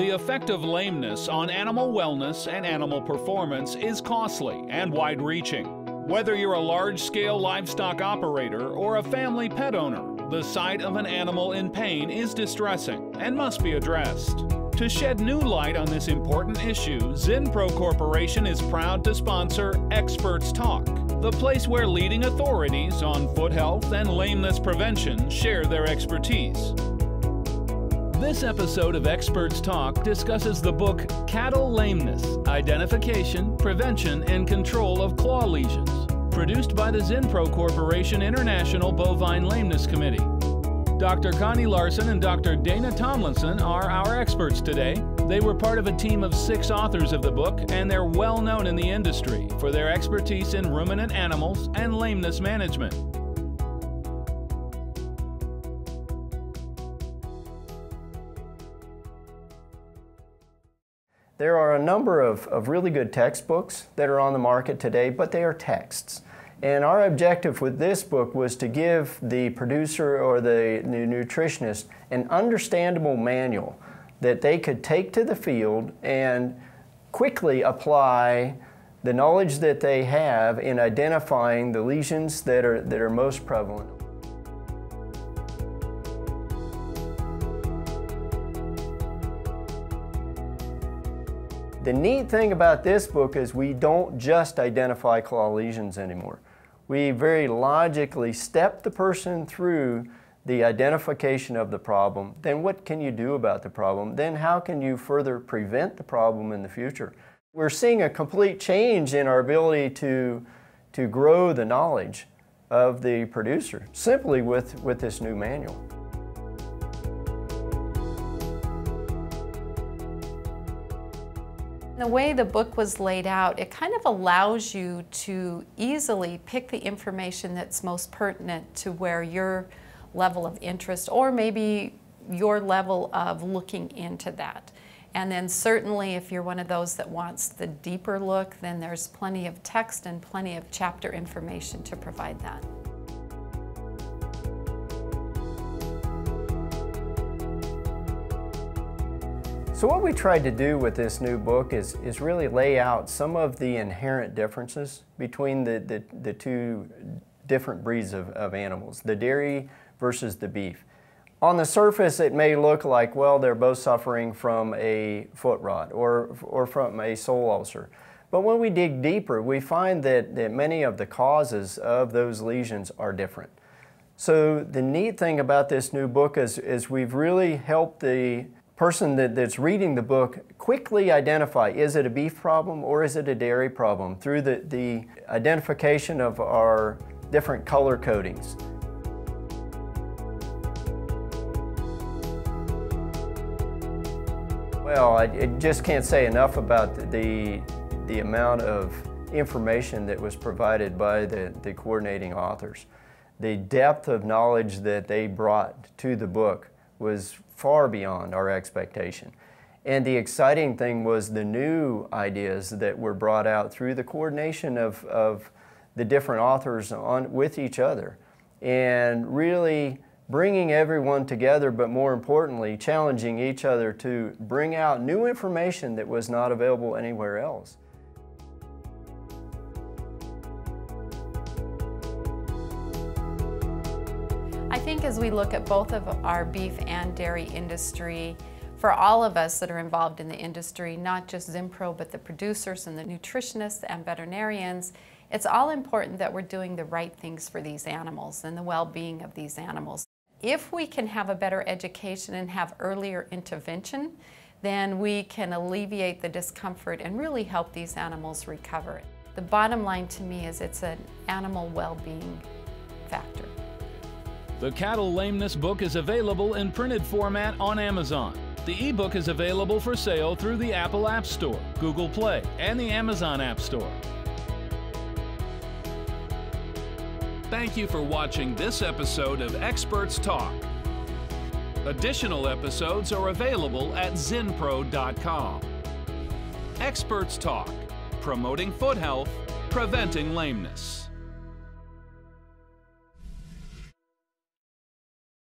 The effect of lameness on animal wellness and animal performance is costly and wide-reaching. Whether you're a large-scale livestock operator or a family pet owner, the sight of an animal in pain is distressing and must be addressed. To shed new light on this important issue, Zinpro Corporation is proud to sponsor Experts Talk, the place where leading authorities on foot health and lameness prevention share their expertise. This episode of Experts Talk discusses the book Cattle Lameness: Identification, Prevention, and Control of Claw Lesions, produced by the Zinpro Corporation International Bovine Lameness Committee. Dr. Connie Larson and Dr. Dana Tomlinson are our experts today. They were part of a team of 6 authors of the book, and they're well known in the industry for their expertise in ruminant animals and lameness management. There are a number of really good textbooks that are on the market today, but they are texts. And our objective with this book was to give the producer or the nutritionist an understandable manual that they could take to the field and quickly apply the knowledge that they have in identifying the lesions that are most prevalent. The neat thing about this book is we don't just identify claw lesions anymore. We very logically step the person through the identification of the problem, then what can you do about the problem, then how can you further prevent the problem in the future. We're seeing a complete change in our ability to grow the knowledge of the producer simply with this new manual. The way the book was laid out, it kind of allows you to easily pick the information that's most pertinent to where your level of interest or maybe your level of looking into that. And then certainly if you're one of those that wants the deeper look, then there's plenty of text and plenty of chapter information to provide that. So what we tried to do with this new book is really lay out some of the inherent differences between the two different breeds of animals, the dairy versus the beef. On the surface, it may look like, well, they're both suffering from a foot rot or from a sole ulcer. But when we dig deeper, we find that many of the causes of those lesions are different. So the neat thing about this new book is we've really helped the person that's reading the book quickly identify, is it a beef problem or is it a dairy problem, through the identification of our different color codings. Well, I just can't say enough about the amount of information that was provided by the coordinating authors. The depth of knowledge that they brought to the book was far beyond our expectation. And the exciting thing was the new ideas that were brought out through the coordination of the different authors with each other, and really bringing everyone together, but more importantly, challenging each other to bring out new information that was not available anywhere else. I think as we look at both of our beef and dairy industry, for all of us that are involved in the industry, not just Zinpro, but the producers and the nutritionists and veterinarians, it's all important that we're doing the right things for these animals and the well-being of these animals. If we can have a better education and have earlier intervention, then we can alleviate the discomfort and really help these animals recover. The bottom line to me is it's an animal well-being factor. The Cattle Lameness book is available in printed format on Amazon. The ebook is available for sale through the Apple App Store, Google Play, and the Amazon App Store. Thank you for watching this episode of Experts Talk. Additional episodes are available at zinpro.com. Experts Talk, promoting foot health, preventing lameness.